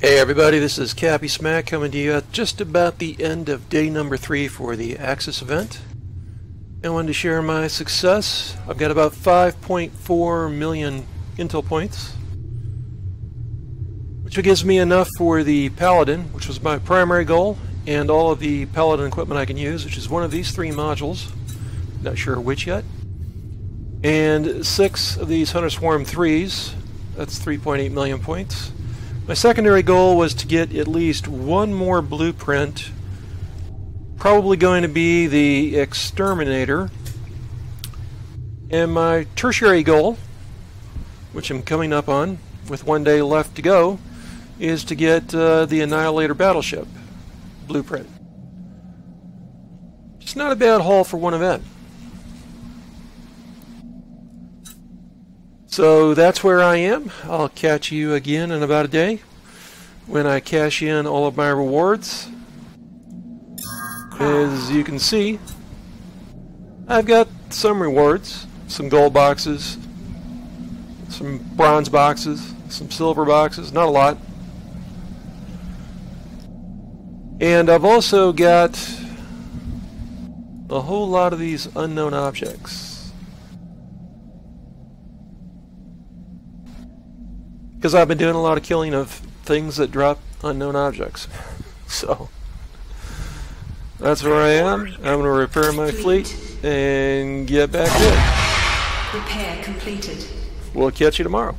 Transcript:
Hey everybody, this is Cappy Smack coming to you at just about the end of day number 3 for the Axis event. I wanted to share my success. I've got about 5.4 million intel points, which gives me enough for the Paladin, which was my primary goal, and all of the Paladin equipment I can use, which is one of these 3 modules, not sure which yet, and 6 of these Hunter Swarm 3s, that's 3.8 million points. My secondary goal was to get at least one more blueprint, probably going to be the Exterminator, and my tertiary goal, which I'm coming up on with one day left to go, is to get the Annihilator battleship blueprint. It's not a bad haul for one event. So that's where I am. I'll catch you again in about a day when I cash in all of my rewards. As you can see, I've got some rewards, some gold boxes, some bronze boxes, some silver boxes, not a lot. And I've also got a whole lot of these unknown objects, because I've been doing a lot of killing of things that drop unknown objects. So that's where I am. I'm going to repair my fleet and get back to it. Repair completed. We'll catch you tomorrow.